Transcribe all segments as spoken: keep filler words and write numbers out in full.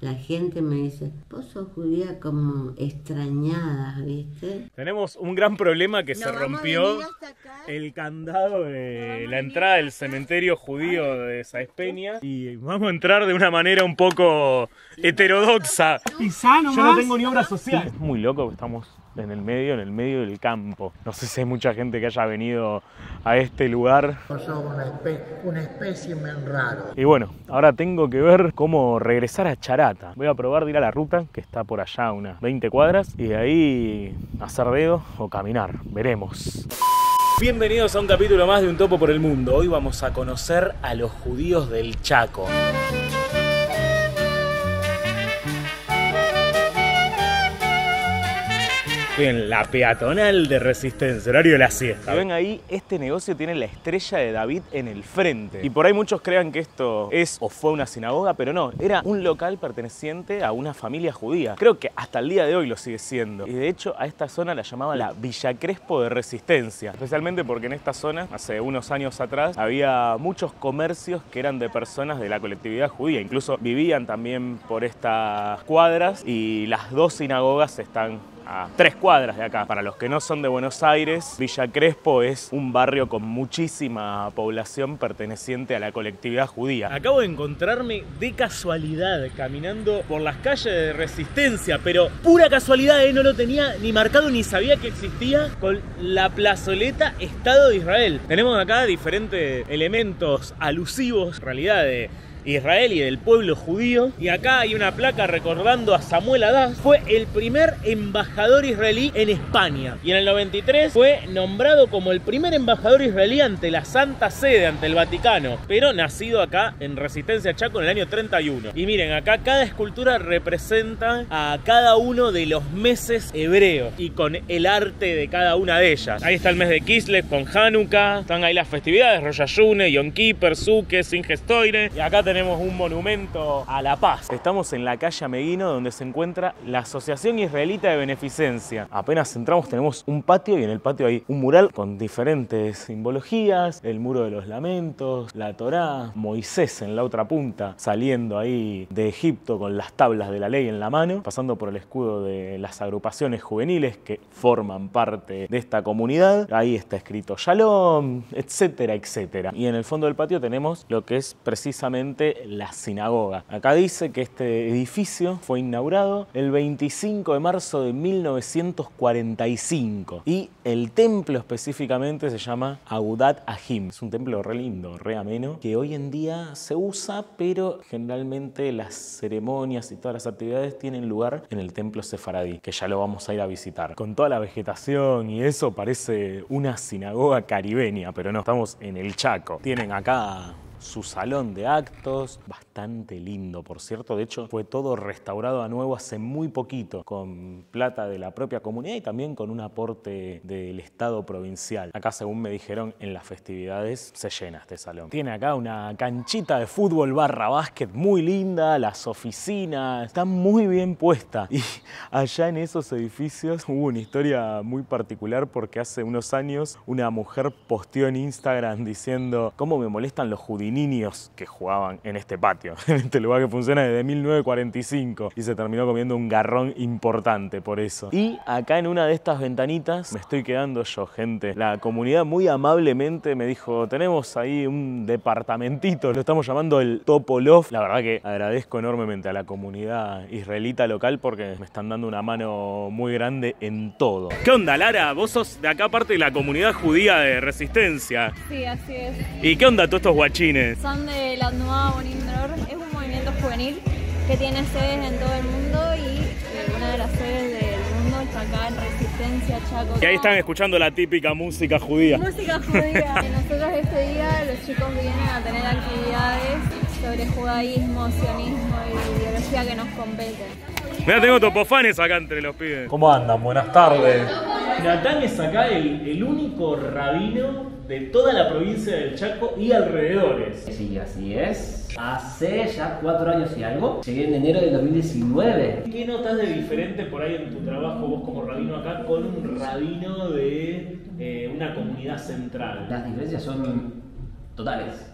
la gente me dice, vos sos judía como extrañada, ¿viste? Tenemos un gran problema que se rompió el candado de la entrada del cementerio judío de Sáenz Peña. Y vamos a entrar de una manera un poco heterodoxa. Yo no tengo ni obra social. Es muy loco que estamos en el medio, en el medio del campo. No sé si hay mucha gente que haya venido a este lugar. Yo soy una especie, una espécimen raro. Y bueno, ahora tengo que ver cómo regresar a Charata. Voy a probar de ir a la ruta, que está por allá unas veinte cuadras, y de ahí hacer dedo o caminar. Veremos. Bienvenidos a un capítulo más de Un Topo por el Mundo. Hoy vamos a conocer a los judíos del Chaco. En la peatonal de Resistencia, horario de la siesta. Si ven ahí, este negocio tiene la estrella de David en el frente. Y por ahí muchos crean que esto es o fue una sinagoga, pero no, era un local perteneciente a una familia judía. Creo que hasta el día de hoy lo sigue siendo. Y de hecho a esta zona la llamaban la Villa Crespo de Resistencia. Especialmente porque en esta zona, hace unos años atrás, había muchos comercios que eran de personas de la colectividad judía. Incluso vivían también por estas cuadras y las dos sinagogas están a tres cuadras de acá. Para los que no son de Buenos Aires, Villa Crespo es un barrio con muchísima población perteneciente a la colectividad judía. Acabo de encontrarme de casualidad caminando por las calles de Resistencia, pero pura casualidad, ¿eh? No lo tenía ni marcado ni sabía que existía, con la plazoleta Estado de Israel. Tenemos acá diferentes elementos alusivos, en realidad, de Israel y del pueblo judío. Y acá hay una placa recordando a Samuel Hadas. Fue el primer embajador israelí en España. Y en el noventa y tres fue nombrado como el primer embajador israelí ante la Santa Sede, ante el Vaticano. Pero nacido acá en Resistencia Chaco en el año treinta y uno. Y miren, acá cada escultura representa a cada uno de los meses hebreos. Y con el arte de cada una de ellas. Ahí está el mes de Kislev con Hanukkah. Están ahí las festividades, Rosh Hashaná, Yom Kippur, Sukkot, Simjat Torá. Y acá tenemos un monumento a la paz. Estamos en la calle Ameguino, donde se encuentra la Asociación Israelita de Beneficencia. Apenas entramos tenemos un patio y en el patio hay un mural con diferentes simbologías, el Muro de los Lamentos, la Torá, Moisés en la otra punta, saliendo ahí de Egipto con las tablas de la ley en la mano, pasando por el escudo de las agrupaciones juveniles que forman parte de esta comunidad. Ahí está escrito Shalom, etcétera, etcétera. Y en el fondo del patio tenemos lo que es precisamente la sinagoga. Acá dice que este edificio fue inaugurado el veinticinco de marzo de mil novecientos cuarenta y cinco y el templo específicamente se llama Agudat Ahim. Es un templo re lindo, re ameno, que hoy en día se usa, pero generalmente las ceremonias y todas las actividades tienen lugar en el templo Sefaradí, que ya lo vamos a ir a visitar. Con toda la vegetación y eso parece una sinagoga caribeña, pero no, estamos en el Chaco. Tienen acá su salón de actos, bastante lindo, por cierto. De hecho, fue todo restaurado a nuevo hace muy poquito, con plata de la propia comunidad y también con un aporte del Estado provincial. Acá, según me dijeron, en las festividades se llena este salón. Tiene acá una canchita de fútbol barra básquet muy linda, las oficinas, está muy bien puesta. Y allá en esos edificios hubo una historia muy particular porque hace unos años una mujer posteó en Instagram diciendo cómo me molestan los judíos niños que jugaban en este patio, en este lugar que funciona desde mil novecientos cuarenta y cinco, y se terminó comiendo un garrón importante por eso. Y acá en una de estas ventanitas me estoy quedando yo, gente. La comunidad muy amablemente me dijo, tenemos ahí un departamentito, lo estamos llamando el Topo Loft. La verdad que agradezco enormemente a la comunidad israelita local porque me están dando una mano muy grande en todo. ¿Qué onda, Lara? Vos sos de acá parte de la comunidad judía de Resistencia. Sí, así es. ¿Y qué onda todos estos guachines? Son de la Nueva Bonindor, es un movimiento juvenil que tiene sedes en todo el mundo y una de las sedes del mundo está acá en Resistencia Chaco. Y ahí están escuchando la típica música judía. Música judía. Nosotros este día los chicos vienen a tener actividades sobre judaísmo, sionismo y ideología que nos competen. Mira, tengo topofanes acá entre los pibes. ¿Cómo andan? Buenas tardes. Natán es acá el, el único rabino de toda la provincia del Chaco y alrededores. Sí, así es. Hace ya cuatro años y algo. Llegué en enero de dos mil diecinueve. ¿Qué notas de diferente por ahí en tu trabajo vos como rabino acá con un rabino de eh, una comunidad central? Las diferencias son totales.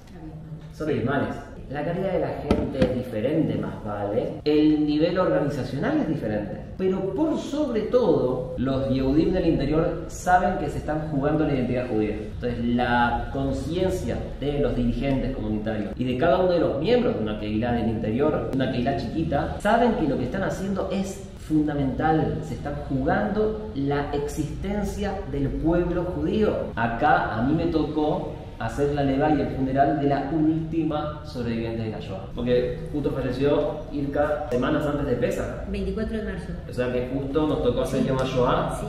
Son abismales. la calidad de la gente es diferente, más vale, el nivel organizacional es diferente. Pero por sobre todo, los Yehudim del interior saben que se están jugando la identidad judía. Entonces, la conciencia de los dirigentes comunitarios y de cada uno de los miembros de una Keilá del interior, una Keilá chiquita, saben que lo que están haciendo es fundamental, se está jugando la existencia del pueblo judío. Acá a mí me tocó hacer la leva y el funeral de la última sobreviviente de la Shoah, porque justo falleció Irka semanas antes de Pesach, veinticuatro de marzo. O sea que justo nos tocó hacer Yom HaShoah. Sí,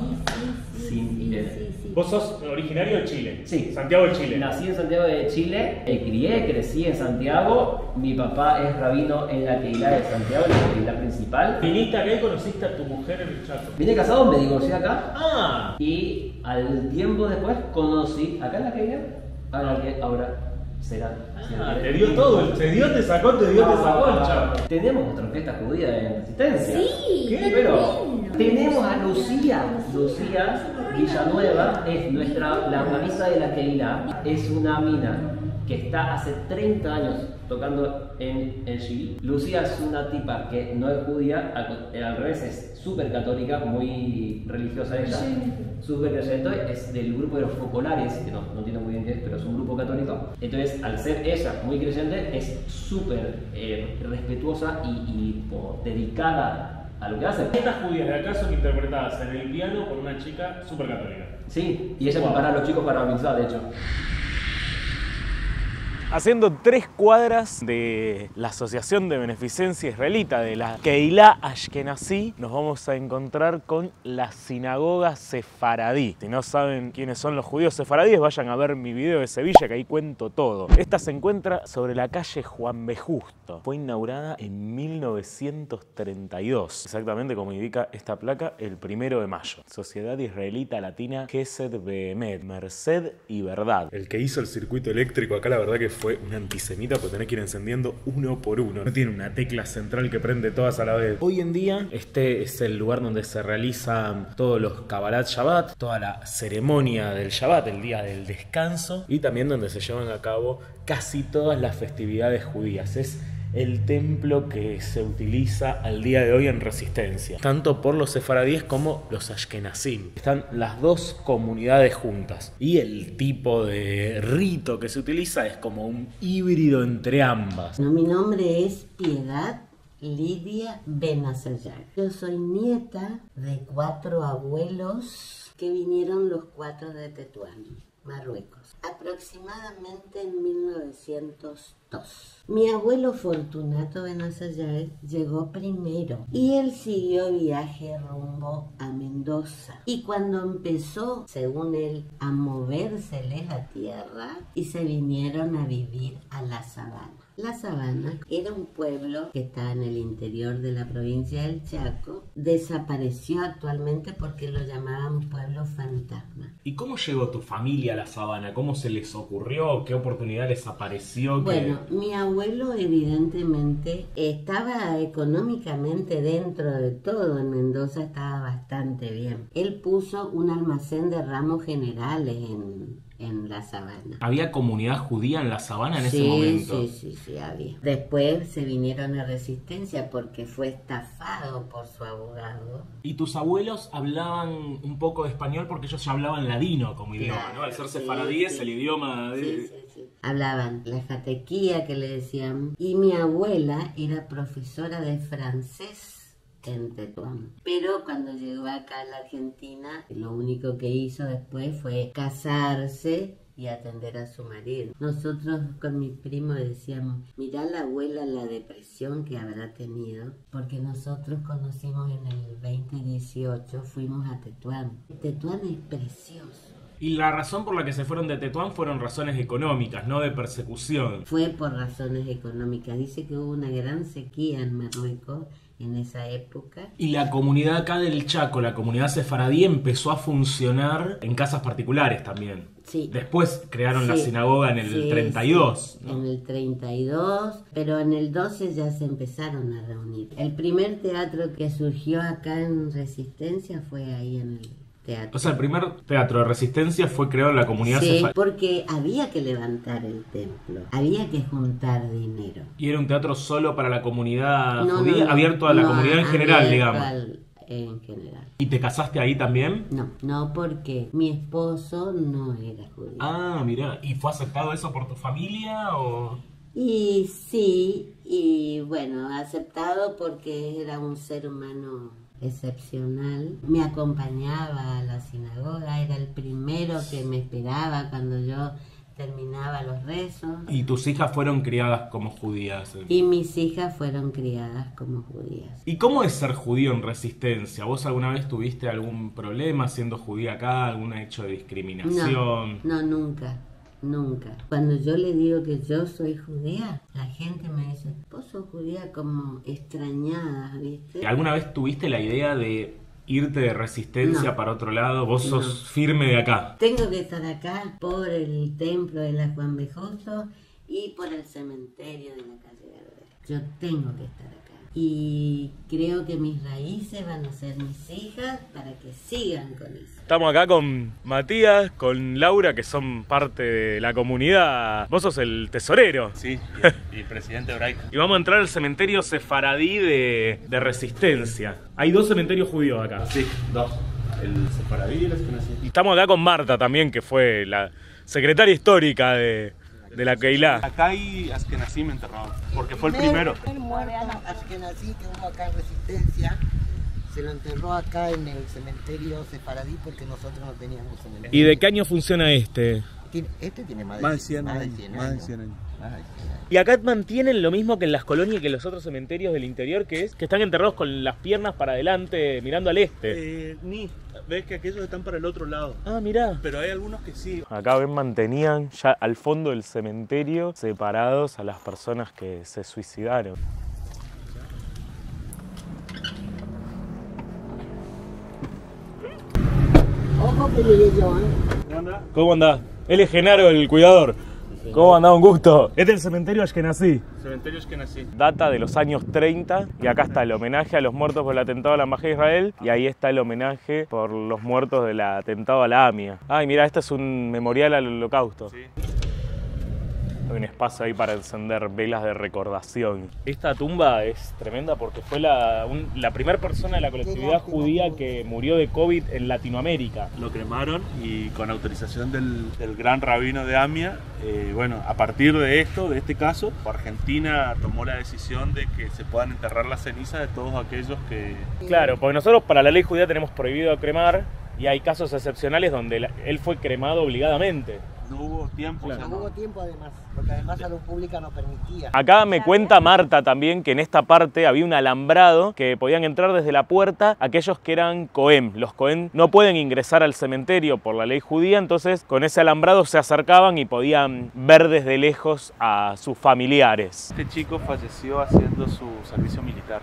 sí, sí, sin sí, sí, sí. ¿Vos sos originario de Chile? Sí. Santiago de Chile. Nací en Santiago de Chile, me crié, crecí en Santiago. Mi papá es rabino en la Keilá de Santiago, en la Keilá principal. ¿Viniste acá y conociste a tu mujer en el Chaco? Vine casado, me divorcié acá. Ah. Y al tiempo después conocí acá en la Keilá. Ahora que ahora será. Ah, te dio todo, te dio, te sacó, te dio, ah, te sacó el Chaco. Tenemos nuestra fiesta judía en Resistencia. Sí, qué pero tenemos a Lucía. Lucía Villanueva es nuestra, la organiza de la Keilá. Es una mina que está hace treinta años tocando en el Chile. Lucía es una tipa que no es judía, al revés es súper católica, muy religiosa ella. Súper creyente, es del grupo de los Focolares, que no, no tiene muy bien qué es, pero es un grupo católico. Entonces, al ser ella muy creyente, es súper eh, respetuosa y, y oh, dedicada a lo que hacen. Estas judías de acá son interpretadas en el piano por una chica súper católica. Sí, y ella wow. prepara a los chicos para la misa, de hecho. Haciendo tres cuadras de la Asociación de Beneficencia Israelita de la Keilá Ashkenazí, nos vamos a encontrar con la sinagoga Sefaradí. Si no saben quiénes son los judíos sefaradíes, vayan a ver mi video de Sevilla, que ahí cuento todo. Esta se encuentra sobre la calle Juan B. Justo. Fue inaugurada en mil novecientos treinta y dos, exactamente como indica esta placa, el primero de mayo. Sociedad Israelita Latina Kesed Veemet, Merced y Verdad. El que hizo el circuito eléctrico acá, la verdad que fue un antisemita, porque tenés que ir encendiendo uno por uno. No tiene una tecla central que prende todas a la vez. Hoy en día, este es el lugar donde se realizan todos los Kabbalat Shabbat, toda la ceremonia del Shabbat, el día del descanso, y también donde se llevan a cabo casi todas las festividades judías. Es el templo que se utiliza al día de hoy en Resistencia, tanto por los sefaradíes como los ashkenazim. Están las dos comunidades juntas, y el tipo de rito que se utiliza es como un híbrido entre ambas. Mi nombre es Piedad Lidia Benazayán. Yo soy nieta de cuatro abuelos que vinieron los cuatro de Tetuán, Marruecos, aproximadamente en mil novecientos dos. Mi abuelo Fortunato Benazayán llegó primero y él siguió viaje rumbo a Mendoza. Y cuando empezó, según él, a movérsele la tierra, y se vinieron a vivir a La Sabana. La Sabana era un pueblo que está en el interior de la provincia del Chaco. Desapareció actualmente porque lo llamaban pueblo fantasma. ¿Y cómo llegó tu familia a La Sabana? ¿Cómo se les ocurrió? ¿Qué oportunidad les apareció? ¿Qué... Bueno, mi abuelo evidentemente estaba económicamente dentro de todo. En Mendoza estaba bastante bien. Él puso un almacén de ramos generales en... en La Sabana. ¿Había comunidad judía en La Sabana en sí, ese momento? Sí, sí, sí, había. Después se vinieron a Resistencia porque fue estafado por su abogado. ¿Y tus abuelos hablaban un poco de español? Porque ellos ya hablaban ladino como claro, idioma, ¿no? Al ser sefaradíes, sí, sí, el idioma de... Sí, sí, sí. Hablaban la jatequía, que le decían. Y mi abuela era profesora de francés en Tetuán. Pero cuando llegó acá a la Argentina, lo único que hizo después fue casarse y atender a su marido. Nosotros con mi primo decíamos, mirá la abuela la depresión que habrá tenido, porque nosotros conocimos en el veinte dieciocho, fuimos a Tetuán. Tetuán es precioso. Y la razón por la que se fueron de Tetuán fueron razones económicas, no de persecución. Fue por razones económicas. Dice que hubo una gran sequía en Marruecos en esa época. Y la comunidad acá del Chaco, la comunidad sefaradí, empezó a funcionar en casas particulares también. Sí. Después crearon sí. la sinagoga en el sí, treinta y dos. Sí. ¿No? En el treinta y dos, pero en el doce ya se empezaron a reunir. El primer teatro que surgió acá en Resistencia fue ahí en el teatro. O sea, el primer teatro de resistencia fue creado en la comunidad sí, sefardí. Porque había que levantar el templo, había que juntar dinero. ¿Y era un teatro solo para la comunidad no, judía? No, abierto a la no, comunidad en general, digamos. Al... en general. ¿Y te casaste ahí también? No, no, porque mi esposo no era judío. Ah, mirá, ¿y fue aceptado eso por tu familia o...? Y sí, y bueno, aceptado porque era un ser humano excepcional. Me acompañaba a la sinagoga, era el primero que me esperaba cuando yo terminaba los rezos. ¿Y tus hijas fueron criadas como judías? Y mis hijas fueron criadas como judías. ¿Y cómo es ser judío en resistencia? ¿Vos alguna vez tuviste algún problema siendo judía acá? ¿Algún hecho de discriminación? No, no, nunca, nunca. Cuando yo le digo que yo soy judía, la gente me dice, vos sos judía, como extrañada, ¿viste? ¿Alguna vez tuviste la idea de... irte de resistencia no, para otro lado? Vos sos no. firme de acá. Tengo que estar acá por el templo de la Juan B. Justo y por el cementerio de la calle Gardel. Yo tengo que estar acá. Y creo que mis raíces van a ser mis hijas para que sigan con eso. Estamos acá con Matías, con Laura, que son parte de la comunidad. Vos sos el tesorero. Sí, y, y presidente hebraico. Y vamos a entrar al cementerio sefaradí de, de Resistencia. Hay dos cementerios judíos acá. Sí, dos. El sefaradí y el Ashkenazí. Y estamos acá con Marta también, que fue la secretaria histórica de... de la Keilá. Acá hay Ashkenazí me enterrado, porque fue el primero. El primer muerto Ashkenazí que hubo acá en Resistencia, se lo enterró acá en el cementerio sefaradí porque nosotros no teníamos cementerio. ¿Y de qué año funciona este? Este tiene más de cien años. Y acá mantienen lo mismo que en las colonias y que en los otros cementerios del interior, que es que están enterrados con las piernas para adelante, mirando al este. Eh, ni, ves que aquellos están para el otro lado. Ah, mirá. Pero hay algunos que sí. Acá ven, mantenían ya al fondo del cementerio separados a las personas que se suicidaron. Ojo que llegué yo, ¿eh? ¿Cómo andás? ¿Cómo andás? Él es Genaro, el cuidador. ¿Cómo andá? Un gusto. Este es el cementerio Ashkenazí. Cementerio Ashkenazí. Data de los años treinta y acá está el homenaje a los muertos por el atentado a la Embajada de Israel y ahí está el homenaje por los muertos del atentado a la Amia. Ay, mira, este es un memorial al Holocausto. Sí. Hay un espacio ahí para encender velas de recordación. Esta tumba es tremenda porque fue la, un, la primera persona de la colectividad judía que murió de COVID en Latinoamérica. Lo cremaron y con autorización del, del gran rabino de Amia, eh, bueno, a partir de esto, de este caso, Argentina tomó la decisión de que se puedan enterrar las cenizas de todos aquellos que... Claro, porque nosotros para la ley judía tenemos prohibido cremar y hay casos excepcionales donde la, él fue cremado obligadamente. No hubo tiempo. Claro. No hubo tiempo además, porque además la luz pública no permitía. Acá me cuenta Marta también que en esta parte había un alambrado que podían entrar desde la puerta aquellos que eran Cohen. Los Cohen no pueden ingresar al cementerio por la ley judía, entonces con ese alambrado se acercaban y podían ver desde lejos a sus familiares. Este chico falleció haciendo su servicio militar.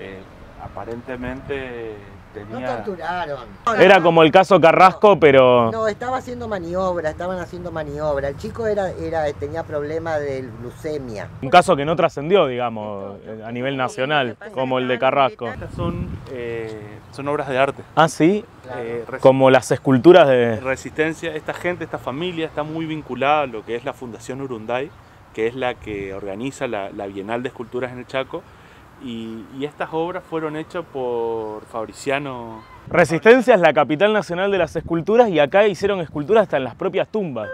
Eh, aparentemente... Tenía... No torturaron. Era como el caso Carrasco, pero... No, estaba haciendo maniobra, estaban haciendo maniobra. El chico era, era, tenía problema de glucemia. Un caso que no trascendió, digamos, a nivel nacional, como el de Carrasco. Estas son, eh, son obras de arte. Ah, sí. Claro. Eh, como las esculturas de... Resistencia. Esta gente, esta familia está muy vinculada a lo que es la Fundación Urunday, que es la que organiza la, la Bienal de Esculturas en el Chaco. Y, y estas obras fueron hechas por Fabriciano. Resistencia es la capital nacional de las esculturas y acá hicieron esculturas hasta en las propias tumbas.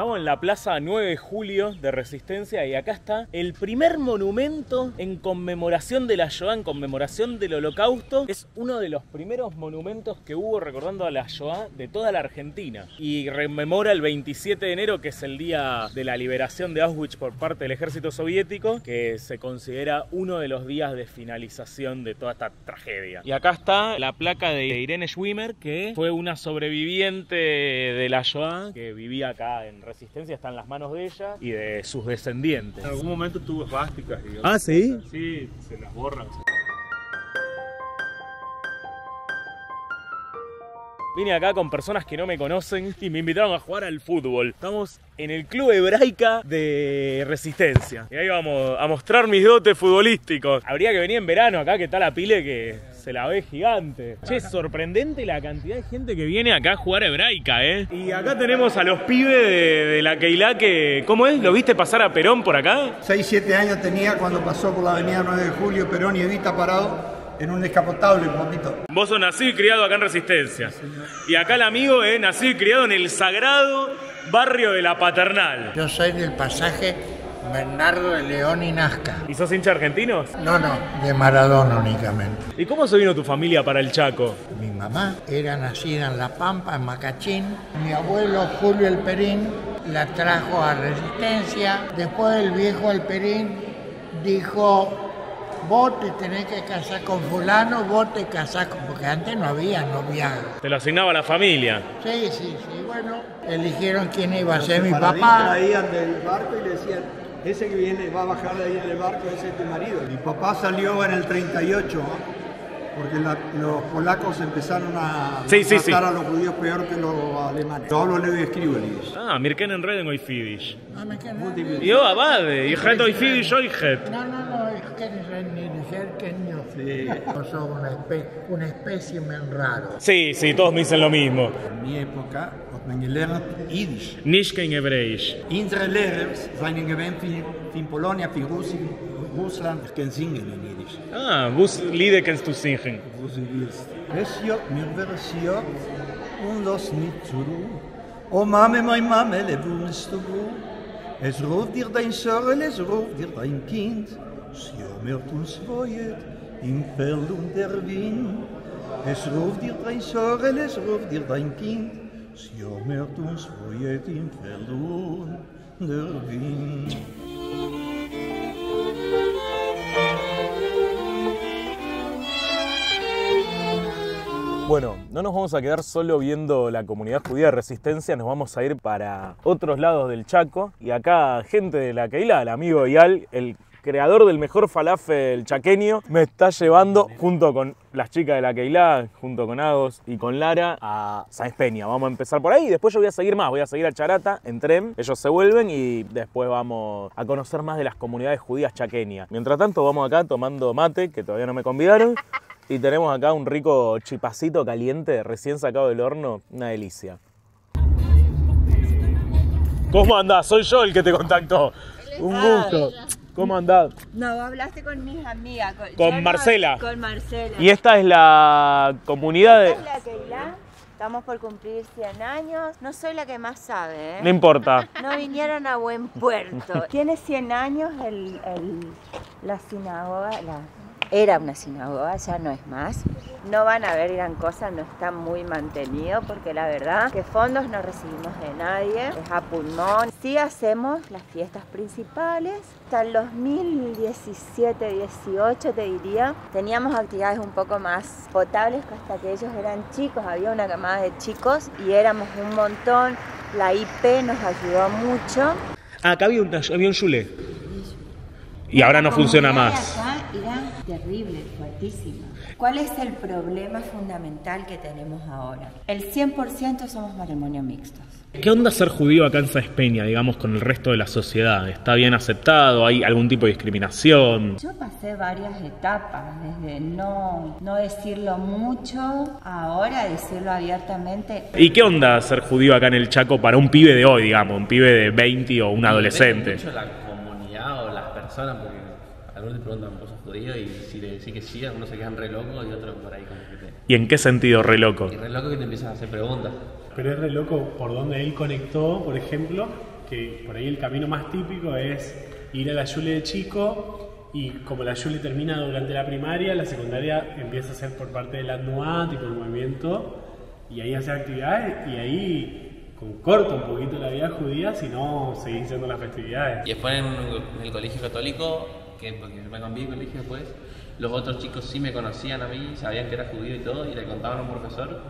Estamos en la plaza nueve de julio de Resistencia y acá está el primer monumento en conmemoración de la Shoah, en conmemoración del Holocausto. Es uno de los primeros monumentos que hubo recordando a la Shoah de toda la Argentina. Y rememora el veintisiete de enero, que es el día de la liberación de Auschwitz por parte del ejército soviético, que se considera uno de los días de finalización de toda esta tragedia. Y acá está la placa de Irene Schwimmer, que fue una sobreviviente de la Shoah que vivía acá en Resistencia, está en las manos de ella y de sus descendientes. En algún momento tuvo esvásticas. Ah, ¿sí? Sí, se las borran. Vine acá con personas que no me conocen y me invitaron a jugar al fútbol. Estamos en el club Hebraica de Resistencia. Y ahí vamos a mostrar mis dotes futbolísticos. Habría que venir en verano acá, que está la pile que se la ve gigante. Che, sorprendente la cantidad de gente que viene acá a jugar Hebraica, ¿eh? Y acá tenemos a los pibes de, de la Keilá que... ¿Cómo es? ¿Lo viste pasar a Perón por acá? seis, siete años tenía cuando pasó por la avenida nueve de julio, Perón y Evita parado. En un descapotable, un poquito. Vos sos nacido y criado acá en Resistencia. Sí, y acá el amigo es nacido y criado en el sagrado barrio de La Paternal. Yo soy del pasaje Bernardo de León y Nazca. ¿Y sos hincha argentino? No, no, de Maradona únicamente. ¿Y cómo se vino tu familia para el Chaco? Mi mamá era nacida en La Pampa, en Macachín. Mi abuelo Julio Alperín la trajo a Resistencia. Después el viejo Alperín dijo... Vos te tenés que casar con fulano, vos te casás con... Porque antes no había noviazgo. ¿Te lo asignaba la familia? Sí, sí, sí. Bueno, eligieron quién iba a ser mi papá. Traían del barco y le decían, ese que viene va a bajar de ahí en el barco, ese es tu marido. Mi papá salió en el treinta y ocho, porque la, los polacos empezaron a sí, matar sí, sí. a los judíos peor que los alemanes. Yo hablo, leo y escribo. Ah, mir kennen reden hoy fidish. Ah, mir kennen reden. Yo abade, hijet hoy fidish hoy het. No, no, no, ich kenne reden sí. Somos una, espe una especie men raro. Sí, sí, todos me dicen lo mismo. En mi época, men gelernt Yiddish. Nicht kein Hebräisch. Unsere Lehrer seien gewöhnt von Polonia, von Russland. Ich kann singen in Yiddish. Ah, was Lieder kannst du singen? Was du willst. Mir wäre siot und los nicht zu ruhen. Oh Mame, mein Mame, le wohnst du wo? Es ruft dir dein Sorel, es ruft dir dein Kind. Sie jammert uns wohet im Feld und der Wind. Es ruft dir dein Sorel, es ruft dir dein Kind. Sie jammert uns wohet im Feld und der Wind. Bueno, no nos vamos a quedar solo viendo la comunidad judía de Resistencia, nos vamos a ir para otros lados del Chaco. Y acá gente de la Keilá, el amigo Ial, el creador del mejor falafel chaqueño, me está llevando junto con las chicas de la Keilá, junto con Agos y con Lara, a Sáenz Peña. Vamos a empezar por ahí y después yo voy a seguir más, voy a seguir a Charata en tren, ellos se vuelven y después vamos a conocer más de las comunidades judías chaqueñas. Mientras tanto vamos acá tomando mate, que todavía no me convidaron. Y tenemos acá un rico chipacito caliente, recién sacado del horno, una delicia. ¿Cómo andás? Soy yo el que te contactó. Un gusto. ¿Cómo andás? No, hablaste con mis amigas. Con, con Marcela. No, con Marcela. Y esta es la comunidad de... ¿Esta es la Keilá? Estamos por cumplir cien años. No soy la que más sabe, ¿eh? No importa. No vinieron a buen puerto. Tiene cien años el, el, la sinagoga... La... Era una sinagoga, ya no es más. No van a ver gran cosa, no está muy mantenido porque la verdad que fondos no recibimos de nadie, es a pulmón. Sí hacemos las fiestas principales. Hasta el dos mil diecisiete, dieciocho te diría, teníamos actividades un poco más potables hasta que ellos eran chicos, había una camada de chicos y éramos un montón. La I P nos ayudó mucho. Acá había un, había un chulé. Y ahora no funciona más. Acá era terrible, fuertísima. ¿Cuál es el problema fundamental que tenemos ahora? El cien por ciento somos matrimonio mixtos. ¿Qué onda ser judío acá en Sáenz Peña, digamos, con el resto de la sociedad? ¿Está bien aceptado? ¿Hay algún tipo de discriminación? Yo pasé varias etapas, desde no, no decirlo mucho, ahora decirlo abiertamente. ¿Y qué onda ser judío acá en el Chaco para un pibe de hoy, digamos, un pibe de veinte o un adolescente? O las personas, porque algunos te preguntan, ¿vos sos judío? Y si le decís que sí, algunos se quedan re locos y otros por ahí como que te... ¿Y en qué sentido re loco? Y re loco que te empiezan a hacer preguntas. Pero es re loco por donde él conectó, por ejemplo, que por ahí el camino más típico es ir a la yule de chico y como la yule termina durante la primaria, la secundaria empieza a ser por parte de la Nuat y por el movimiento y ahí hacer actividades y ahí... Corta un poquito la vida judía, si no seguís siendo las festividades. Y después en, en el colegio católico, que porque me cambié de colegio después, los otros chicos sí me conocían a mí, sabían que era judío y todo, y le contaban a un profesor,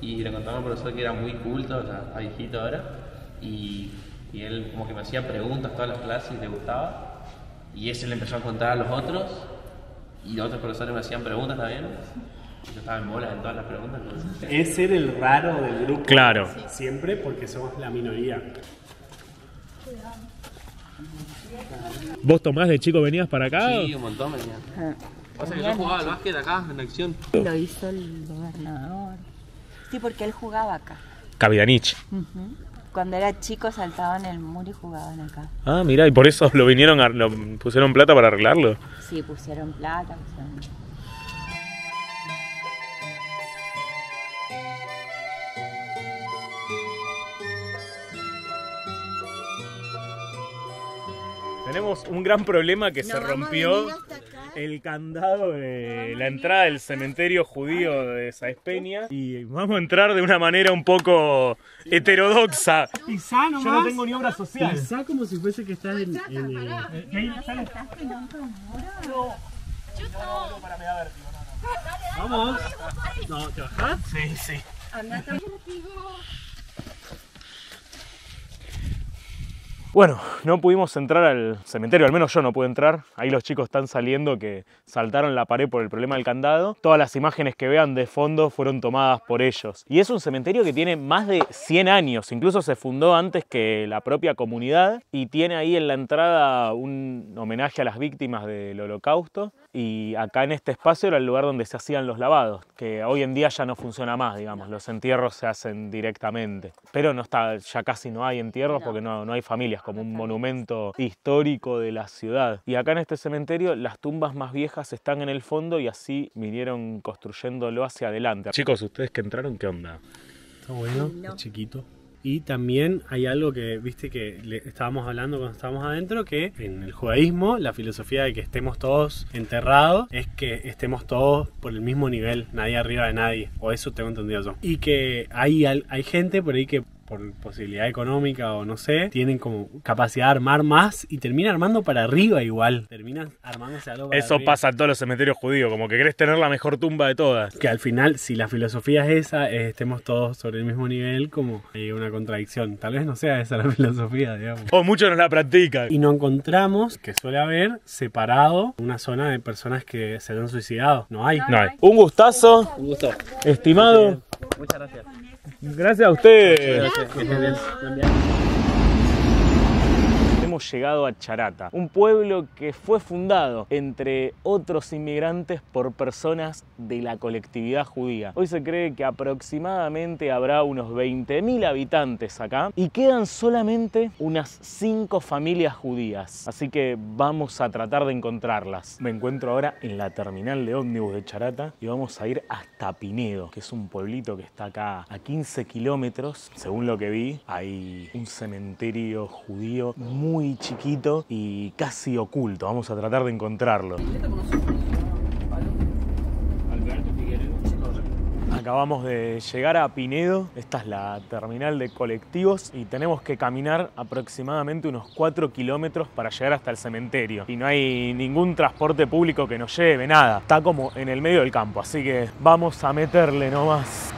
y le contaban a un profesor que era muy culto, o sea, está viejito ahora, y, y él como que me hacía preguntas todas las clases y le gustaba, y ese le empezó a contar a los otros, y los otros profesores me hacían preguntas también. Yo estaba en bola en todas las preguntas. ¿No? Es ser el raro del grupo. Claro. Siempre, porque somos la minoría. ¿Vos, Tomás, de chico venías para acá? Sí, un montón venía. Ah. O sea, que yo jugaba al básquet acá, en acción. Lo hizo el gobernador. Sí, porque él jugaba acá. Cavidanich. Uh-huh. Cuando era chico saltaban el muro y jugaban acá. Ah, mirá, y por eso lo vinieron, a, lo pusieron plata para arreglarlo. Sí, pusieron plata, pusieron... Tenemos un gran problema que se rompió el candado de la entrada del cementerio judío de Sáenz Peña y vamos a entrar de una manera un poco heterodoxa. Pisá nomás. Yo no tengo ni obra social. Pisá como si fuese que estás en... Vamos. No, ¿te bajás? Sí, sí. Bueno, no pudimos entrar al cementerio, al menos yo no pude entrar. Ahí los chicos están saliendo que saltaron la pared por el problema del candado. Todas las imágenes que vean de fondo fueron tomadas por ellos. Y es un cementerio que tiene más de cien años. Incluso se fundó antes que la propia comunidad. Y tiene ahí en la entrada un homenaje a las víctimas del Holocausto. Y acá en este espacio era el lugar donde se hacían los lavados, que hoy en día ya no funciona más, digamos. Los entierros se hacen directamente. Pero no está, ya casi no hay entierros porque no, no hay familias, como un monumento histórico de la ciudad. Y acá en este cementerio las tumbas más viejas están en el fondo y así vinieron construyéndolo hacia adelante. Chicos, ¿ustedes que entraron qué onda? Está bueno, no. Es chiquito. Y también hay algo que, viste, que le estábamos hablando cuando estábamos adentro, que en el judaísmo la filosofía de que estemos todos enterrados es que estemos todos por el mismo nivel, nadie arriba de nadie, o eso tengo entendido yo. Y que hay, hay gente por ahí que por posibilidad económica o no sé, tienen como capacidad de armar más y terminan armando para arriba igual. Terminan armándose algo para arriba. Eso pasa en todos los cementerios judíos, como que querés tener la mejor tumba de todas. Que al final, si la filosofía es esa, es estemos todos sobre el mismo nivel, como hay una contradicción. Tal vez no sea esa la filosofía, digamos. O muchos no la practican. Y nos encontramos, que suele haber, separado una zona de personas que se han suicidado. No hay. No hay. Un gustazo. Un gusto. Estimado. Muchas gracias. Gracias a ustedes. Hemos llegado a Charata, un pueblo que fue fundado entre otros inmigrantes por personas de la colectividad judía. Hoy se cree que aproximadamente habrá unos veinte mil habitantes acá y quedan solamente unas cinco familias judías, así que vamos a tratar de encontrarlas. Me encuentro ahora en la terminal de ómnibus de Charata y vamos a ir hasta Pinedo, que es un pueblito que está acá a quince kilómetros. Según lo que vi, hay un cementerio judío muy muy chiquito y casi oculto. Vamos a tratar de encontrarlo. Acabamos de llegar a Pinedo. Esta es la terminal de colectivos y tenemos que caminar aproximadamente unos cuatro kilómetros para llegar hasta el cementerio. Y no hay ningún transporte público que nos lleve, nada. Está como en el medio del campo, así que vamos a meterle nomás.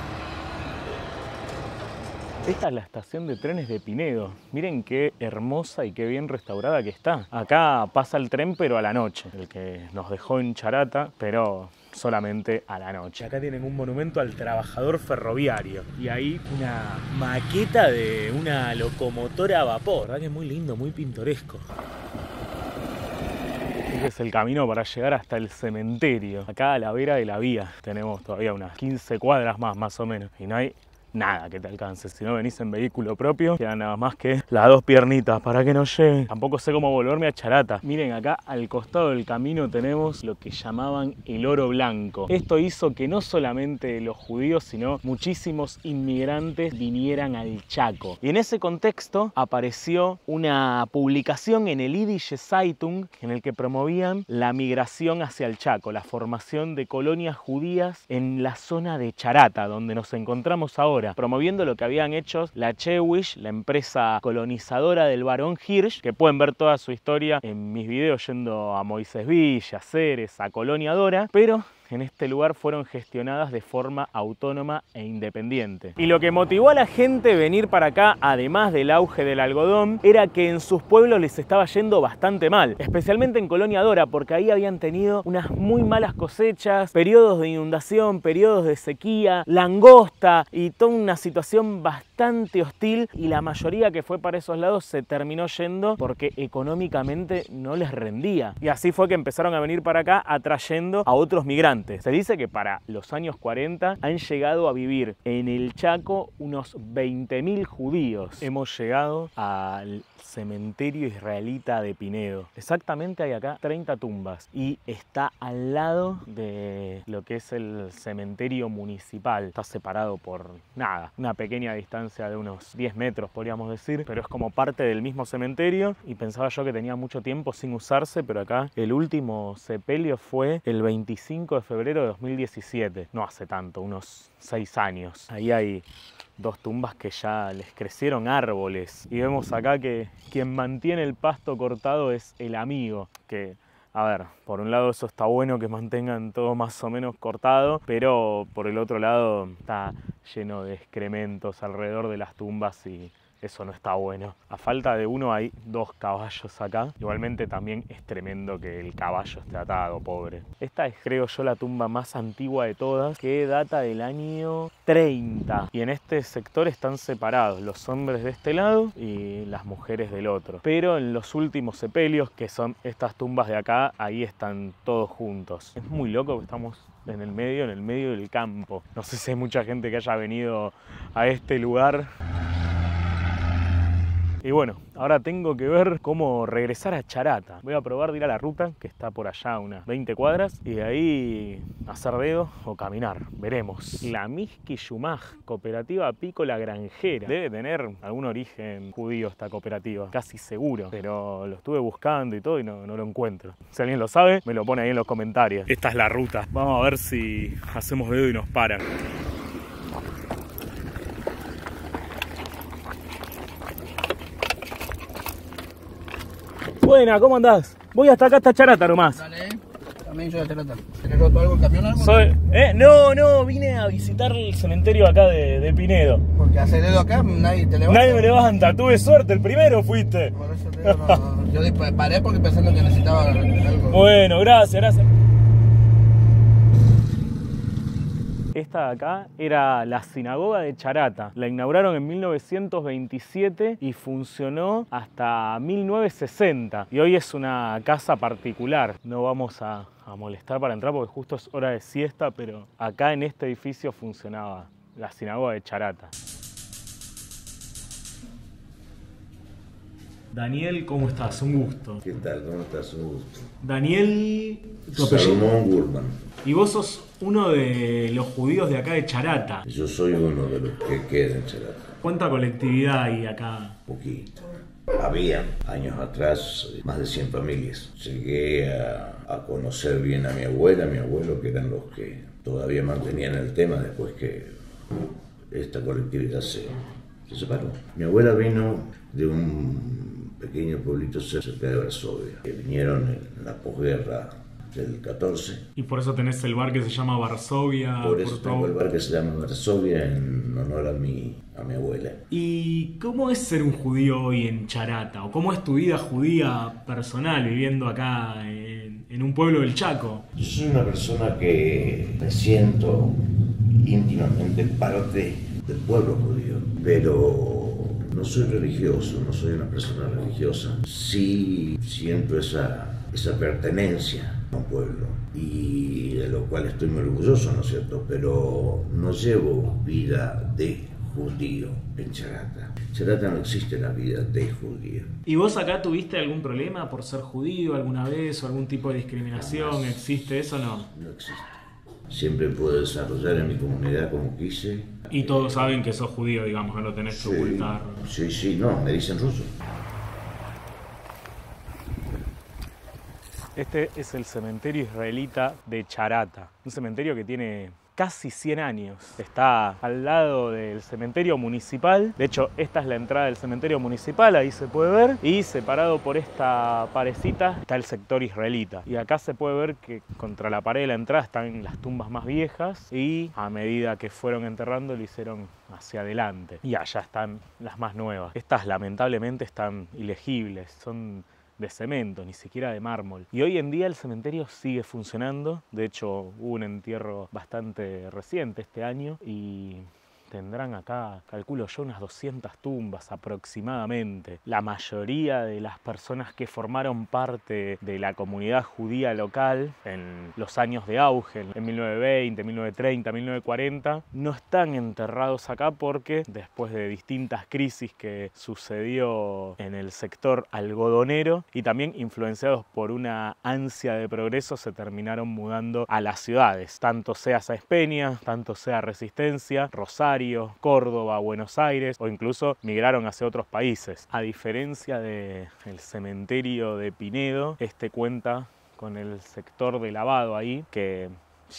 Esta es la estación de trenes de Pinedo. Miren qué hermosa y qué bien restaurada que está. Acá pasa el tren, pero a la noche. El que nos dejó en Charata, pero solamente a la noche. Acá tienen un monumento al trabajador ferroviario. Y ahí una maqueta de una locomotora a vapor. La verdad que es muy lindo, muy pintoresco. Este es el camino para llegar hasta el cementerio. Acá a la vera de la vía. Tenemos todavía unas quince cuadras más, más o menos. Y no hay... nada que te alcance. Si no venís en vehículo propio, queda nada más que las dos piernitas para que nos lleven. Tampoco sé cómo volverme a Charata. Miren, acá al costado del camino tenemos lo que llamaban el oro blanco. Esto hizo que no solamente los judíos, sino muchísimos inmigrantes vinieran al Chaco. Y en ese contexto apareció una publicación en el Idische Zeitung en el que promovían la migración hacia el Chaco, la formación de colonias judías en la zona de Charata, donde nos encontramos ahora, promoviendo lo que habían hecho la Chewish, la empresa colonizadora del barón Hirsch, que pueden ver toda su historia en mis videos yendo a Moisés Ville, a Ceres, a Coloniadora, pero en este lugar fueron gestionadas de forma autónoma e independiente. Y lo que motivó a la gente a venir para acá, además del auge del algodón, era que en sus pueblos les estaba yendo bastante mal, especialmente en Colonia Dora, porque ahí habían tenido unas muy malas cosechas, periodos de inundación, periodos de sequía, langosta y toda una situación bastante hostil, y la mayoría que fue para esos lados se terminó yendo porque económicamente no les rendía. Y así fue que empezaron a venir para acá atrayendo a otros migrantes. Se dice que para los años cuarenta han llegado a vivir en el Chaco unos veinte mil judíos. Hemos llegado al cementerio israelita de Pinedo. Exactamente hay acá treinta tumbas y está al lado de lo que es el cementerio municipal. Está separado por nada, una pequeña distancia de unos diez metros podríamos decir, pero es como parte del mismo cementerio y pensaba yo que tenía mucho tiempo sin usarse, pero acá el último sepelio fue el veinticinco de febrero de dos mil diecisiete, no hace tanto, unos seis años. Ahí hay dos tumbas que ya les crecieron árboles. Y vemos acá que quien mantiene el pasto cortado es el amigo. Que, a ver, por un lado eso está bueno que mantengan todo más o menos cortado, pero por el otro lado está lleno de excrementos alrededor de las tumbas y eso no está bueno. A falta de uno hay dos caballos acá. Igualmente también es tremendo que el caballo esté atado, pobre. Esta es, creo yo, la tumba más antigua de todas, que data del año treinta. Y en este sector están separados los hombres de este lado y las mujeres del otro. Pero en los últimos sepelios, que son estas tumbas de acá, ahí están todos juntos. Es muy loco que estamos en el medio, en el medio del campo. No sé si hay mucha gente que haya venido a este lugar. Y bueno, ahora tengo que ver cómo regresar a Charata. Voy a probar de ir a la ruta, que está por allá unas veinte cuadras, y de ahí hacer dedo o caminar. Veremos. La Mishki Shumaj, cooperativa apícola granjera. Debe tener algún origen judío esta cooperativa, casi seguro. Pero lo estuve buscando y todo y no, no lo encuentro. Si alguien lo sabe, me lo pone ahí en los comentarios. Esta es la ruta. Vamos a ver si hacemos dedo y nos paran. Buena, ¿cómo andás? Voy hasta acá, hasta Charata nomás. Dale, también yo de Charata. ¿Se le roto algo el camión? Algo, Soy... ¿Eh? No, no, vine a visitar el cementerio acá de, de Pinedo. Porque hace dedo acá nadie te levanta. Nadie me levanta, tuve suerte, el primero fuiste. Por eso te digo, no, no. Yo paré porque pensando que necesitaba algo. Bueno, gracias, gracias. Esta de acá era la sinagoga de Charata. La inauguraron en mil novecientos veintisiete y funcionó hasta mil novecientos sesenta. Y hoy es una casa particular. No vamos a, a molestar para entrar porque justo es hora de siesta, pero acá en este edificio funcionaba la sinagoga de Charata. Daniel, ¿cómo estás? Un gusto. ¿Qué tal? ¿Cómo estás? Un gusto. Daniel... Salomón Gurman. Y vos sos uno de los judíos de acá de Charata. Yo soy uno de los que queda en Charata. ¿Cuánta colectividad hay acá? Poquito. Había, años atrás, más de cien familias. Llegué a, a conocer bien a mi abuela, a mi abuelo, que eran los que todavía mantenían el tema después que esta colectividad se, se separó. Mi abuela vino de un pequeño pueblito cerca de Varsovia, que vinieron en la posguerra del catorce. Y por eso tenés el bar que se llama Varsovia. Por eso por tengo todo el bar que se llama Varsovia en honor a mi, a mi abuela. ¿Y cómo es ser un judío hoy en Charata? ¿O cómo es tu vida judía personal viviendo acá en, en un pueblo del Chaco? Yo soy una persona que me siento íntimamente parte del pueblo judío, pero no soy religioso, no soy una persona religiosa. Sí siento esa, esa pertenencia a un pueblo, y de lo cual estoy muy orgulloso, ¿no es cierto? Pero no llevo vida de judío en Charata. Charata no existe la vida de judío. ¿Y vos acá tuviste algún problema por ser judío alguna vez o algún tipo de discriminación? Además, ¿existe eso o no? No existe. Siempre puedo desarrollar en mi comunidad como quise. Y todos saben que sos judío, digamos, no lo tenés que ocultar. Sí, sí, no, me dicen ruso. Este es el cementerio israelita de Charata. Un cementerio que tiene casi cien años. Está al lado del cementerio municipal. De hecho, esta es la entrada del cementerio municipal, ahí se puede ver. Y separado por esta parecita está el sector israelita. Y acá se puede ver que contra la pared de la entrada están las tumbas más viejas y a medida que fueron enterrando lo hicieron hacia adelante. Y allá están las más nuevas. Estas lamentablemente están ilegibles, son de cemento, ni siquiera de mármol. Y hoy en día el cementerio sigue funcionando. De hecho, hubo un entierro bastante reciente este año y tendrán acá, calculo yo, unas doscientas tumbas aproximadamente. La mayoría de las personas que formaron parte de la comunidad judía local en los años de auge, en mil novecientos veinte, mil novecientos treinta, mil novecientos cuarenta, no están enterrados acá porque después de distintas crisis que sucedió en el sector algodonero y también influenciados por una ansia de progreso, se terminaron mudando a las ciudades, tanto sea Sáenz Peña, tanto sea Resistencia, Rosario, Córdoba, Buenos Aires o incluso migraron hacia otros países. A diferencia del cementerio de Pinedo, este cuenta con el sector de lavado ahí, que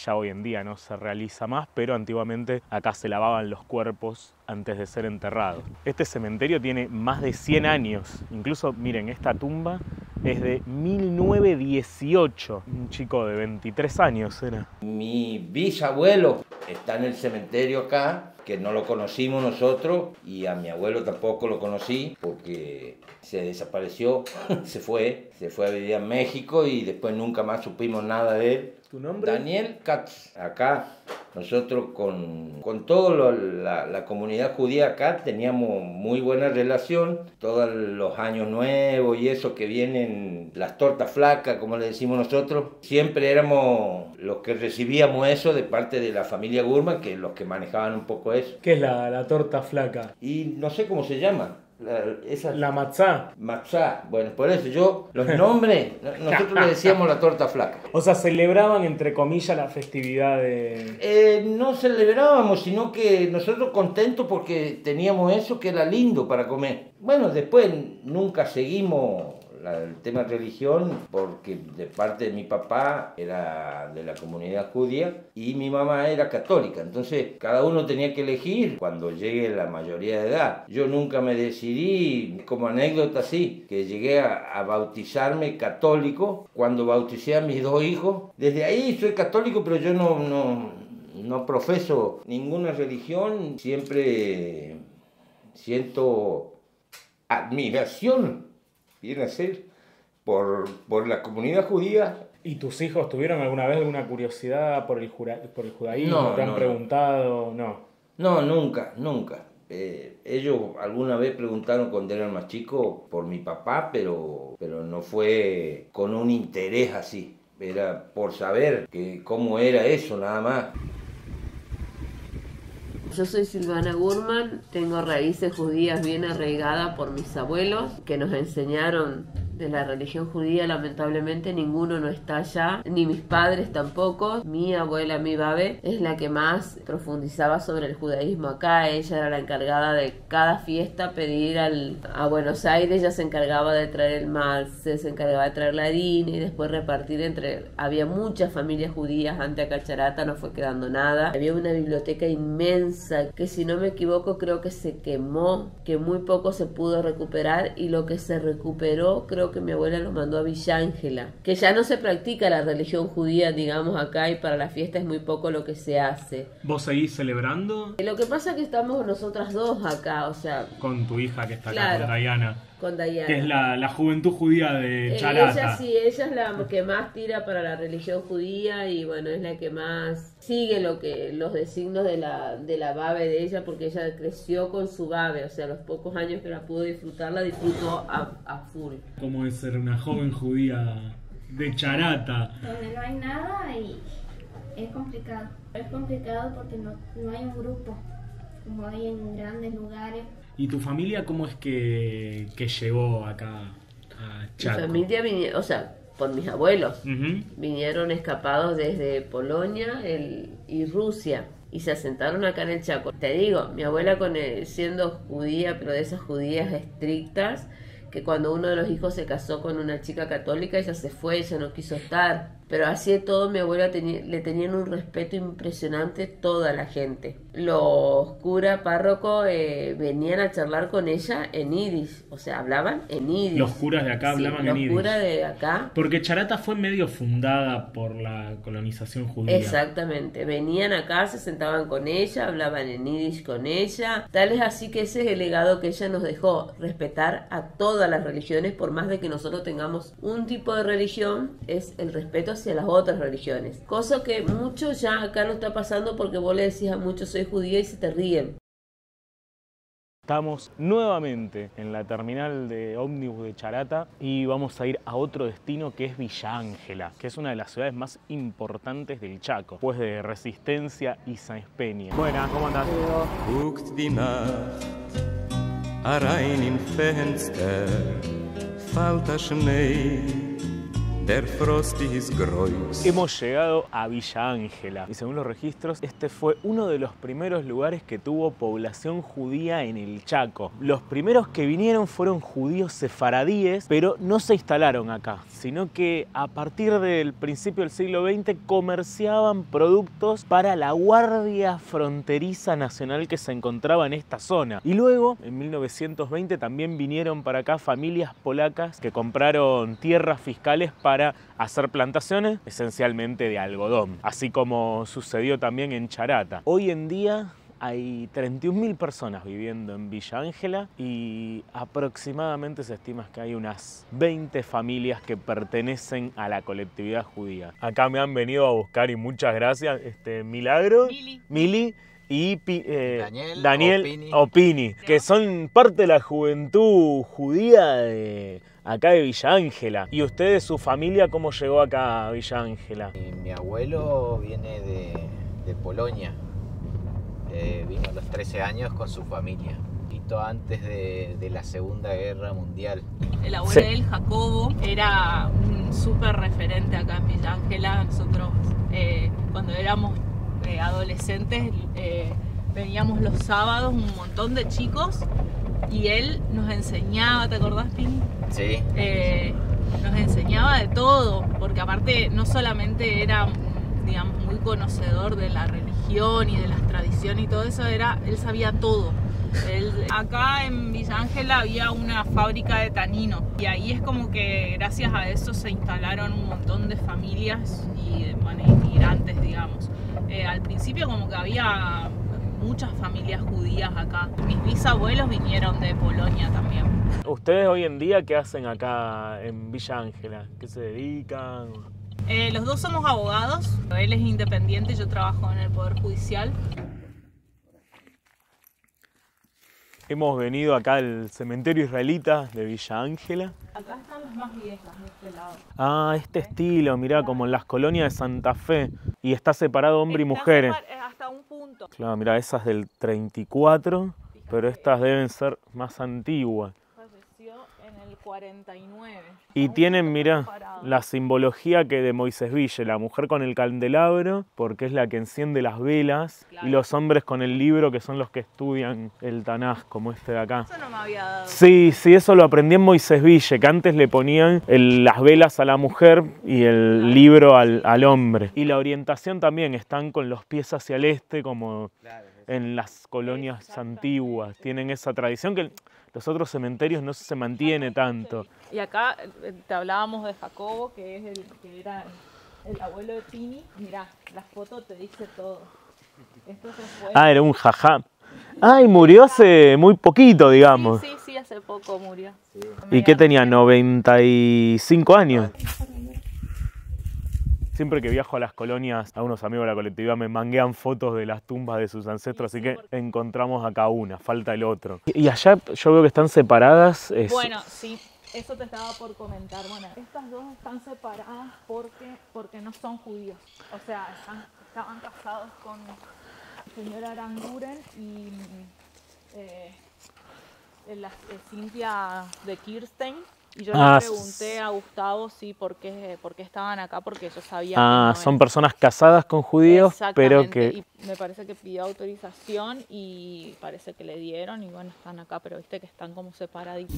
ya hoy en día no se realiza más, pero antiguamente acá se lavaban los cuerpos antes de ser enterrados. Este cementerio tiene más de cien años, incluso miren, esta tumba es de mil novecientos dieciocho, un chico de veintitrés años era. Mi bisabuelo está en el cementerio acá, que no lo conocimos nosotros, y a mi abuelo tampoco lo conocí porque se desapareció, se fue, se fue a vivir a México y después nunca más supimos nada de él. ¿Tu nombre? Daniel Katz. Acá nosotros con, con toda la, la comunidad judía acá teníamos muy buena relación. Todos los años nuevos y eso que vienen, las tortas flacas, como le decimos nosotros, siempre éramos los que recibíamos eso de parte de la familia Gurman, que los que manejaban un poco eso. ¿Qué es la, la torta flaca? Y no sé cómo se llama. La, esa... la matzá. Matzá, bueno, por eso yo, los nombres, nosotros le decíamos la torta flaca. O sea, celebraban entre comillas la festividad de... Eh, no celebrábamos, sino que nosotros contentos porque teníamos eso que era lindo para comer. Bueno, después nunca seguimos la, el tema de religión porque de parte de mi papá era de la comunidad judía y mi mamá era católica, entonces cada uno tenía que elegir cuando llegue la mayoría de edad. Yo nunca me decidí, como anécdota sí, que llegué a, a bautizarme católico cuando bauticé a mis dos hijos. Desde ahí soy católico, pero yo no, no, no profeso ninguna religión, siempre siento admiración. Viene a ser por, por la comunidad judía. ¿Y tus hijos tuvieron alguna vez alguna curiosidad por el, jura, por el judaísmo? No, ¿Te no, han preguntado? No, no nunca, nunca. Eh, ellos alguna vez preguntaron cuando eran más chicos por mi papá, pero, pero no fue con un interés así. Era por saber que, cómo era eso, nada más. Yo soy Silvana Gurman, tengo raíces judías bien arraigadas por mis abuelos que nos enseñaron de la religión judía. Lamentablemente ninguno no está allá, ni mis padres tampoco. Mi abuela, mi babe, es la que más profundizaba sobre el judaísmo acá. Ella era la encargada de cada fiesta pedir al, a Buenos Aires, ella se encargaba de traer el matzá, se encargaba de traer la harina y después repartir entre... Había muchas familias judías, ante Acacharata no fue quedando nada. Había una biblioteca inmensa que, si no me equivoco, creo que se quemó, que muy poco se pudo recuperar, y lo que se recuperó creo que mi abuela los mandó a Villa Ángela, que ya no se practica la religión judía, digamos, acá, y para la fiesta es muy poco lo que se hace. ¿Vos seguís celebrando? Lo que pasa es que estamos nosotras dos acá, o sea... Con tu hija que está claro, acá, con Dayana. Con Dayana. Que es la, la juventud judía de Charata. Ella sí, ella es la que más tira para la religión judía y bueno, es la que más sigue lo que, los designios de la, de la babe de ella, porque ella creció con su babe, o sea, los pocos años que la pudo disfrutar, la disfrutó a, a full. ¿Cómo es ser una joven judía de Charata? Donde no hay nada y es complicado. Es complicado porque no, no hay un grupo, como hay en grandes lugares. ¿Y tu familia cómo es que, que llegó acá a Chaco? Mi familia vine, o sea, por mis abuelos, uh-huh. vinieron escapados desde Polonia el, y Rusia y se asentaron acá en el Chaco. Te digo, mi abuela con el, siendo judía, pero de esas judías estrictas, que cuando uno de los hijos se casó con una chica católica, ella se fue, ella no quiso estar. Pero así de todo, mi abuela tenía, le tenían un respeto impresionante toda la gente. Los curas párrocos eh, venían a charlar con ella en yiddish, o sea, hablaban en yiddish. Los curas de acá hablaban sí, en yiddish. Los curas de acá. Porque Charata fue medio fundada por la colonización judía. Exactamente, venían acá, se sentaban con ella, hablaban en yiddish con ella. Tal es así que ese es el legado que ella nos dejó, respetar a todas las religiones, por más de que nosotros tengamos un tipo de religión, es el respeto hacia las otras religiones. Cosa que mucho ya acá no está pasando porque vos le decís a muchos soy judío y se te ríen. Estamos nuevamente en la terminal de ómnibus de Charata y vamos a ir a otro destino que es Villa Ángela, que es una de las ciudades más importantes del Chaco, pues de Resistencia y Sáenz Peña. Buenas, ¿cómo andás? Der Frost ist groß. Hemos llegado a Villa Ángela y según los registros este fue uno de los primeros lugares que tuvo población judía en el Chaco. Los primeros que vinieron fueron judíos sefaradíes, pero no se instalaron acá, sino que a partir del principio del siglo veinte comerciaban productos para la Guardia Fronteriza Nacional que se encontraba en esta zona. Y luego, en mil novecientos veinte, también vinieron para acá familias polacas que compraron tierras fiscales para para hacer plantaciones esencialmente de algodón, así como sucedió también en Charata. Hoy en día hay treinta y un mil personas viviendo en Villa Ángela y aproximadamente se estima que hay unas veinte familias que pertenecen a la colectividad judía. Acá me han venido a buscar y muchas gracias, este, Milagro, Mili, Mili y eh, Daniel, Daniel Opini, Opini no. que son parte de la juventud judía de... acá de Villa Ángela. ¿Y ustedes, su familia, cómo llegó acá a Villa Ángela? Mi abuelo viene de, de Polonia. Eh, vino a los trece años con su familia. Poquito antes de, de la Segunda Guerra Mundial. El abuelo sí. de él, Jacobo, era un súper referente acá en Villa Ángela. Nosotros, eh, cuando éramos eh, adolescentes, eh, veníamos los sábados un montón de chicos y él nos enseñaba, ¿te acordás, Pini? Sí. Eh, nos enseñaba de todo, porque aparte no solamente era, digamos, muy conocedor de la religión y de las tradiciones y todo eso, era, él sabía todo. Él, acá en Villa Ángela había una fábrica de tanino y ahí es como que gracias a eso se instalaron un montón de familias y de bueno, inmigrantes, digamos. Eh, al principio como que había muchas familias judías acá. Mis bisabuelos vinieron de Polonia también. ¿Ustedes hoy en día qué hacen acá en Villa Ángela? ¿Qué se dedican? Eh, los dos somos abogados. Él es independiente, yo trabajo en el Poder Judicial. Hemos venido acá al cementerio israelita de Villa Ángela. Acá están las más viejas, de este lado. Ah, este estilo, mirá, como en las colonias de Santa Fe. Y está separado hombre está y mujeres. Hasta un punto. Claro, mirá, esas del treinta y cuatro, fíjate, pero estas deben ser más antiguas. Falleció en el cuarenta y nueve. Y tienen, mirá, comparado. La simbología que de Moisés Ville, la mujer con el candelabro, porque es la que enciende las velas, claro. Y los hombres con el libro, que son los que estudian el Tanaj, como este de acá. Eso no me había dado. Sí, sí, eso lo aprendí en Moisés Ville, que antes le ponían el, las velas a la mujer y el claro. libro al, al hombre. Y la orientación también, están con los pies hacia el este, como claro, en las colonias antiguas. Tienen esa tradición que... los otros cementerios no se mantiene tanto. Y acá te hablábamos de Jacobo, que es el que era el abuelo de Pini. Mirá, la foto te dice todo. Esto se fue. Ah, era un jajá. Ay, ah, murió hace muy poquito, digamos. Sí, sí, sí, hace poco murió. Sí. ¿Y qué tenía? ¿noventa y cinco años? Siempre que viajo a las colonias, a unos amigos de la colectividad me manguean fotos de las tumbas de sus ancestros, así que encontramos acá una, falta el otro. Y allá yo veo que están separadas. Es... Bueno, sí, eso te estaba por comentar. Bueno, estas dos están separadas porque, porque no son judíos. O sea, están, estaban casados con el señor Aranguren y eh, la Cintia de Kirstein. Y yo ah, le pregunté a Gustavo sí, por qué, por qué estaban acá, porque yo sabía... Ah, que no son era. Personas casadas con judíos, pero que... Y me parece que pidió autorización y parece que le dieron y bueno, están acá, pero viste que están como separaditos.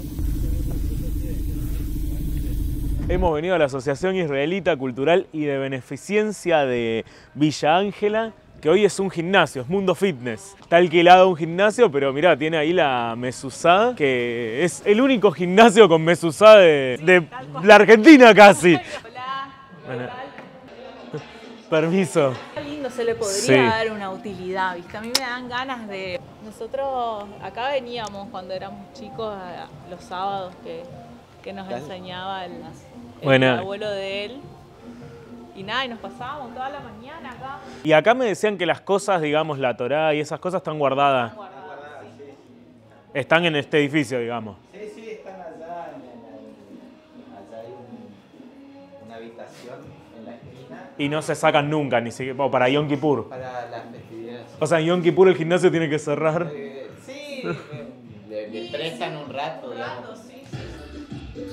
Hemos venido a la Asociación Israelita Cultural y de Beneficencia de Villa Ángela, que hoy es un gimnasio, es Mundo Fitness. Está alquilado un gimnasio, pero mirá, tiene ahí la Mesuzá, que es el único gimnasio con Mesuzá de, de la Argentina casi. Bueno. Permiso. Se le podría sí. dar una utilidad, ¿viste? A mí me dan ganas de... Nosotros acá veníamos cuando éramos chicos a los sábados que, que nos ¿Tal? enseñaba el, el bueno. abuelo de él. Y nada, y nos pasábamos toda la mañana acá. Y acá me decían que las cosas, digamos, la Torá y esas cosas están guardadas. Están guardadas, sí. Están en este edificio, digamos. Sí, sí, están allá. En la, allá hay un, una habitación. Y no se sacan nunca, ni siquiera oh, para Yom Kippur. Para las festividades. O sea, en Yom Kippur el gimnasio tiene que cerrar. Eh, sí, le, le prestan un rato. Un rato, sí, sí.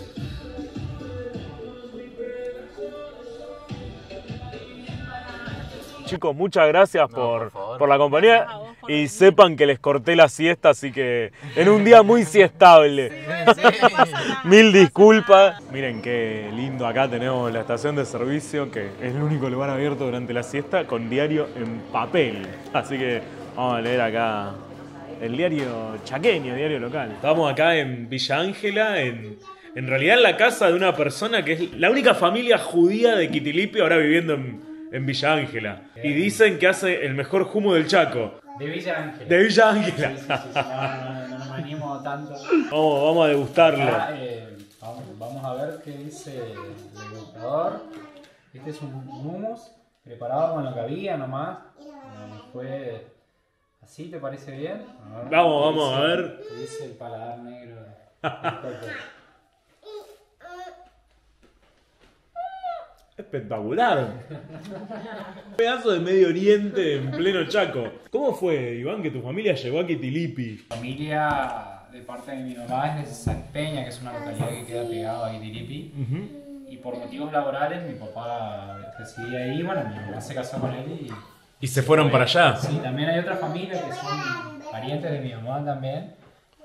Chicos, muchas gracias no, por, por, por la compañía. Vos, por y sepan que les corté la siesta, así que en un día muy siestable. Sí, sí. Mil disculpas. Miren qué lindo, acá tenemos la estación de servicio, que es el único lugar abierto durante la siesta con diario en papel. Así que vamos a leer acá el diario chaqueño, el diario local. Estamos acá en Villa Ángela, en, en realidad en la casa de una persona que es la única familia judía de Quitilipi ahora viviendo en, en Villa Ángela. Y dicen que hace el mejor humo del Chaco. De Villa Ángela. De Villa Ángela. Sí, sí, sí, sí, no, no, no, no me animo tanto. Vamos, vamos a degustarlo. Ah, eh, vamos, vamos a ver qué dice el degustador. Este es un hummus preparado con lo que había nomás. Fue así, ¿te parece bien? A ver, vamos, vamos dice, a ver. ¿Qué dice el paladar negro? Espectacular. Un pedazo de Medio Oriente en pleno Chaco. ¿Cómo fue, Iván, que tu familia llegó a Quitilipi? Mi familia, de parte de mi mamá, es de Salpeña, que es una localidad que queda pegada a Quitilipi. Uh-huh. Y por motivos laborales, mi papá residía ahí. Bueno, mi mamá se casó con él y... ¿Y se fueron para allá? Sí, también hay otra familia que son parientes de mi mamá también.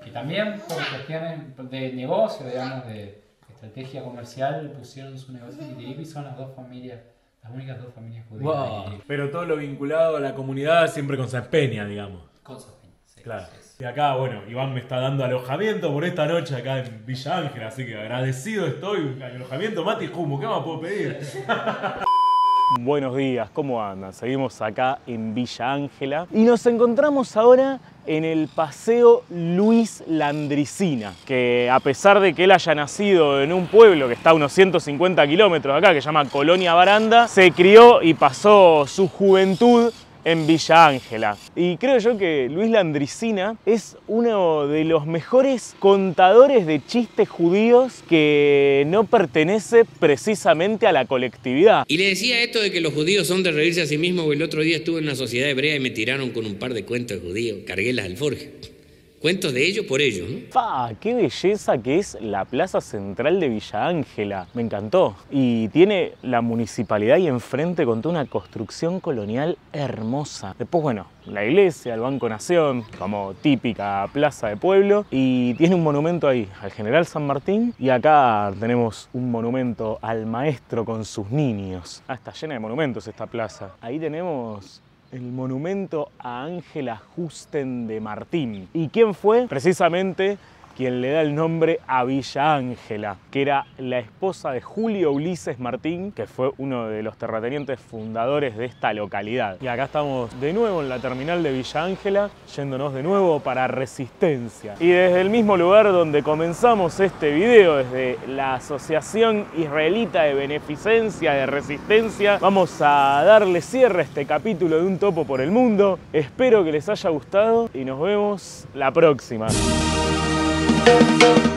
Que también, por cuestiones de negocio, digamos, de... estrategia comercial, pusieron su negocio en Quitilipi y son las dos familias, las únicas dos familias judías. Wow. Pero todo lo vinculado a la comunidad siempre con Salpeña, digamos. Con Salpeña, sí. Claro. Sí, sí. Y acá, bueno, Iván me está dando alojamiento por esta noche acá en Villa Ángela, así que agradecido estoy. Alojamiento, mate y humo, ¿qué más puedo pedir? Buenos días, ¿cómo andan? Seguimos acá en Villa Ángela y nos encontramos ahora en el Paseo Luis Landricina, que a pesar de que él haya nacido en un pueblo que está a unos ciento cincuenta kilómetros de acá, que se llama Colonia Baranda, se crió y pasó su juventud en Villa Ángela. Y creo yo que Luis Landricina es uno de los mejores contadores de chistes judíos que no pertenece precisamente a la colectividad. Y le decía esto de que los judíos son de reírse a sí mismos. El otro día estuve en una sociedad hebrea y me tiraron con un par de cuentos judíos. Cargué las alforjas. Cuentos de ellos por ellos, ¿no? ¡Pah! ¡Qué belleza que es la plaza central de Villa Ángela! Me encantó. Y tiene la municipalidad ahí enfrente con toda una construcción colonial hermosa. Después, bueno, la iglesia, el Banco Nación, como típica plaza de pueblo. Y tiene un monumento ahí al General San Martín. Y acá tenemos un monumento al maestro con sus niños. Ah, está llena de monumentos esta plaza. Ahí tenemos... el monumento a Ángela Justen de Martín. ¿Y quién fue? Precisamente quien le da el nombre a Villa Ángela, que era la esposa de Julio Ulises Martín, que fue uno de los terratenientes fundadores de esta localidad. Y acá estamos de nuevo en la terminal de Villa Ángela, yéndonos de nuevo para Resistencia. Y desde el mismo lugar donde comenzamos este video, desde la Asociación Israelita de Beneficencia, de Resistencia, vamos a darle cierre a este capítulo de Un Topo por el Mundo. Espero que les haya gustado y nos vemos la próxima. Thank you.